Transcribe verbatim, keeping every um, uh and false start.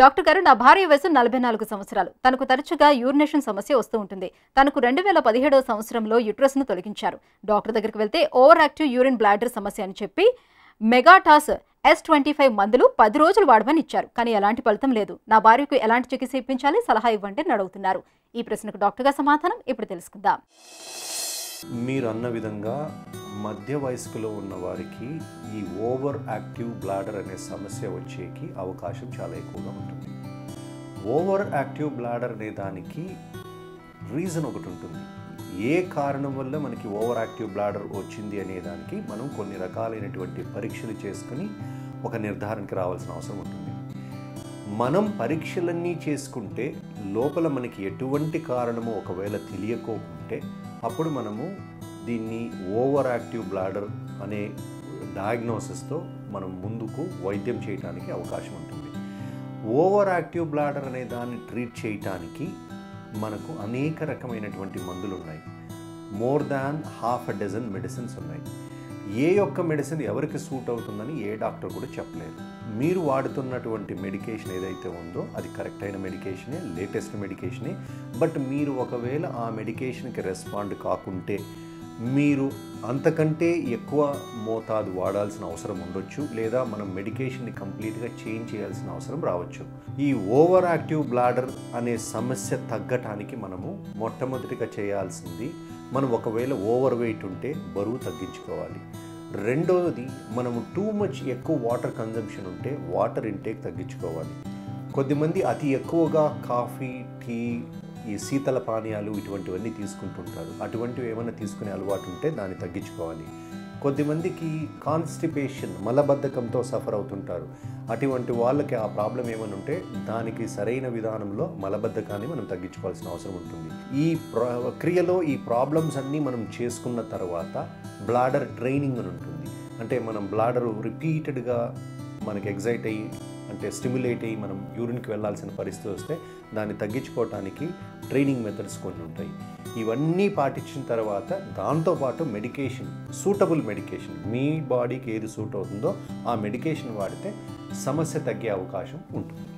Doctor గారు నా భార్య వయసు నలభై నాలుగు సంవత్సరాలు. తనకు తరచుగా యూరినేషన్ సమస్య వస్తూ ఉంటుంది. తనకు రెండు వేల పదిహేడవ సంవత్సరంలో యూట్రస్ ను తొలగించారు. డాక్టర్ దగ్గరికి వెళ్తే ఓవర్ యాక్టివ్ యూరిన్ బ్లాడర్ సమస్య అని చెప్పి మెగాటాస్ ఎస్ ఇరవై ఐదు మందులు పది రోజులు వాడమని ఇచ్చారు. కానీ ఎలాంటి ఫలితం లేదు. నా భార్యకు ఎలాంటి చికిత్స ఇప్పించాలి, సలహా ఇవ్వండి అని అడుగుతున్నారు. ఈ ప్రశ్నకు డాక్టర్ గారి సమాధానం ఇప్పుడు తెలుసుకుందాం. మీరు అన్న విధంగా మధ్య వయస్కులో ఉన్న వారికి ఈ ఓవర్ యాక్టివ్ బ్లాడర్ అనే సమస్య వచ్చేకి అవకాశం చాలా ఎక్కువగా ఉంటుంది. ఓవర్ యాక్టివ్ బ్లాడర్ అనే దానికి రీజన్ ఒకటి ఉంటుంది. ఏ కారణం వల్ల మనకి ఓవర్ యాక్టివ్ బ్లాడర్ వచ్చింది అనే దానికి మనం కొన్ని రకాలైనటువంటి పరీక్షలు చేసుకుని ఒక నిర్ధారణకి రావాల్సిన అవసరం ఉంటుంది. మనం పరీక్షలన్నీ చేసుకుంటే లోపల మనకి ఎటువంటి కారణమో ఒకవేళ తెలియకోకుంటే అప్పుడు మనము దీన్ని ఓవర్ యాక్టివ్ బ్లాడర్ అనే డయాగ్నోసిస్తో మనం ముందుకు వైద్యం చేయడానికి అవకాశం ఉంటుంది. ఓవర్ యాక్టివ్ బ్లాడర్ అనే దాన్ని ట్రీట్ చేయటానికి మనకు అనేక రకమైనటువంటి మందులు ఉన్నాయి. More than half a dozen medicines ఉన్నాయి. ఏ యొక్క మెడిసిన్ ఎవరికి సూట్ అవుతుందని ఏ డాక్టర్ కూడా చెప్పలేరు. మీరు వాడుతున్నటువంటి మెడికేషన్ ఏదైతే ఉందో అది కరెక్ట్ అయిన మెడికేషనే, లేటెస్ట్ మెడికేషనే. బట్ మీరు ఒకవేళ ఆ మెడికేషన్కి రెస్పాండ్ కాకుంటే మీరు అంతకంటే ఎక్కువ మోతాదు వాడాల్సిన అవసరం ఉండొచ్చు, లేదా మనం మెడికేషన్ని కంప్లీట్గా చేంజ్ చేయాల్సిన అవసరం రావచ్చు. ఈ ఓవర్ యాక్టివ్ బ్లాడర్ అనే సమస్య తగ్గటానికి మనము మొట్టమొదటిగా చేయాల్సింది, మనం ఒకవేళ ఓవర్ వెయిట్ ఉంటే బరువు తగ్గించుకోవాలి. రెండోది, మనము టూ మచ్ ఎక్కువ వాటర్ కన్జంప్షన్ ఉంటే వాటర్ ఇంటేక్ తగ్గించుకోవాలి. కొద్దిమంది అతి ఎక్కువగా కాఫీ, టీ, ఈ శీతల పానీయాలు ఇటువంటివన్నీ తీసుకుంటుంటారు. అటువంటివి ఏమైనా తీసుకునే అలవాటు ఉంటే దాన్ని తగ్గించుకోవాలి. కొద్దిమందికి కాన్స్టిపేషన్, మలబద్ధకంతో సఫర్ అవుతుంటారు. అటువంటి వాళ్ళకి ఆ ప్రాబ్లం ఏమైనా ఉంటే దానికి సరైన విధానంలో మలబద్ధకాన్ని మనం తగ్గించుకోవాల్సిన అవసరం ఉంటుంది. ఈ ప్రక్రియలో ఈ ప్రాబ్లమ్స్ అన్నీ మనం చేసుకున్న తర్వాత బ్లాడర్ ట్రైనింగ్ అని ఉంటుంది. అంటే మనం బ్లాడరు రిపీటెడ్గా మనకి ఎగ్జైట్ అయ్యి, అంటే స్టిమ్యులేట్ అయ్యి మనం యూరిన్కి వెళ్ళాల్సిన పరిస్థితి వస్తే దాన్ని తగ్గించుకోవటానికి ట్రైనింగ్ మెథడ్స్ కొన్ని ఉంటాయి. ఇవన్నీ పాటించిన తర్వాత దాంతోపాటు మెడికేషన్, సూటబుల్ మెడికేషన్, మీ బాడీకి ఏది సూట్ అవుతుందో ఆ మెడికేషన్ వాడితే సమస్య తగ్గే అవకాశం ఉంటుంది.